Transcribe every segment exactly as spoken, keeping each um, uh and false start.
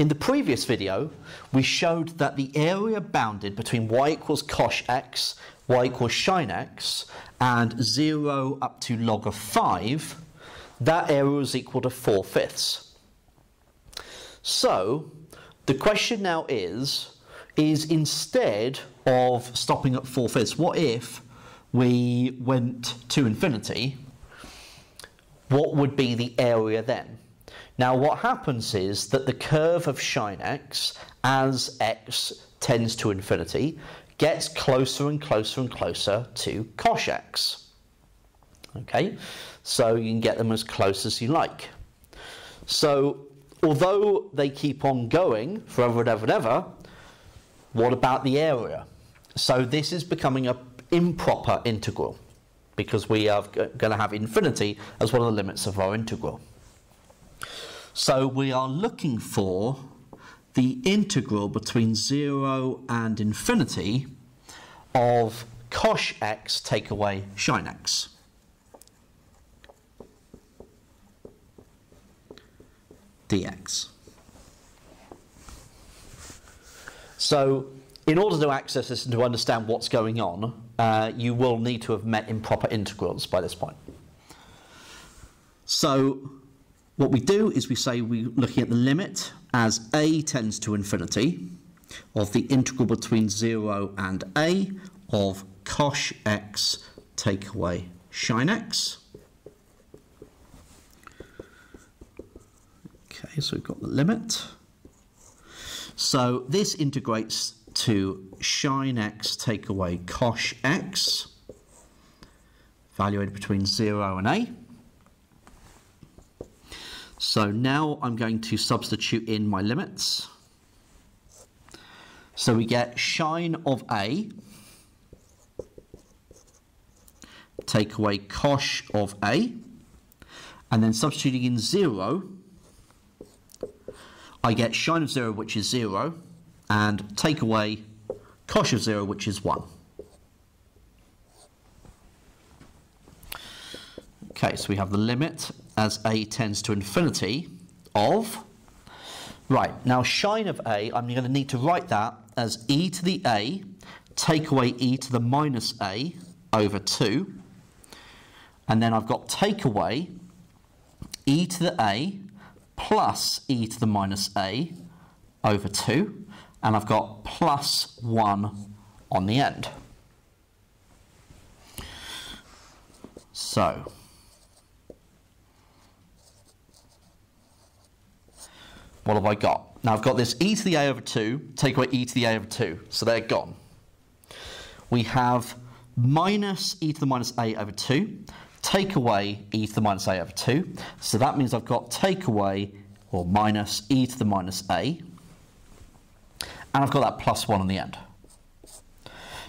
In the previous video, we showed that the area bounded between y equals cosh x, y equals sine x, and zero up to log of five, that area was equal to four fifths. So the question now is, is instead of stopping at four fifths, what if we went to infinity? What would be the area then? Now what happens is that the curve of sine x, as x tends to infinity, gets closer and closer and closer to cosh x. Okay, so you can get them as close as you like. So although they keep on going forever and ever and ever, what about the area? So this is becoming an improper integral, because we are going to have infinity as one of the limits of our integral. So we are looking for the integral between zero and infinity of cosh x take away sine x. dx. So in order to access this and to understand what's going on, uh, you will need to have met improper integrals by this point. So what we do is we say we're looking at the limit as a tends to infinity of the integral between zero and a of cosh x take away sine x. Okay, so we've got the limit. So this integrates to sine x take away cosh x, evaluated between zero and a. So now I'm going to substitute in my limits. So we get sine of a take away cosh of a, and then substituting in zero, I get sine of zero, which is zero, and take away cosh of zero, which is one. Okay, so we have the limit as a tends to infinity of, right, now sine of a, I'm going to need to write that as e to the a, take away e to the minus a over two, and then I've got take away e to the a, plus e to the minus a over two, and I've got plus one on the end. So what have I got? Now I've got this e to the a over two, take away e to the a over two, so they're gone. We have minus e to the minus a over two, take away e to the minus a over two, so that means I've got take away, or minus, e to the minus a, and I've got that plus one on the end.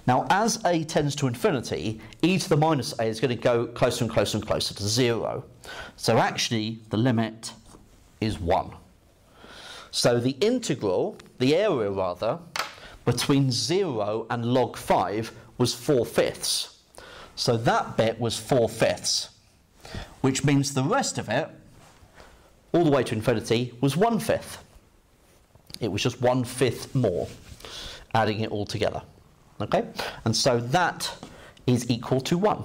Now as a tends to infinity, e to the minus a is going to go closer and closer and closer to zero, so actually the limit is one. So the integral, the area rather, between zero and log five was four fifths. So that bit was four fifths, which means the rest of it, all the way to infinity, was one fifth. It was just one fifth more, adding it all together. Okay? And so that is equal to one.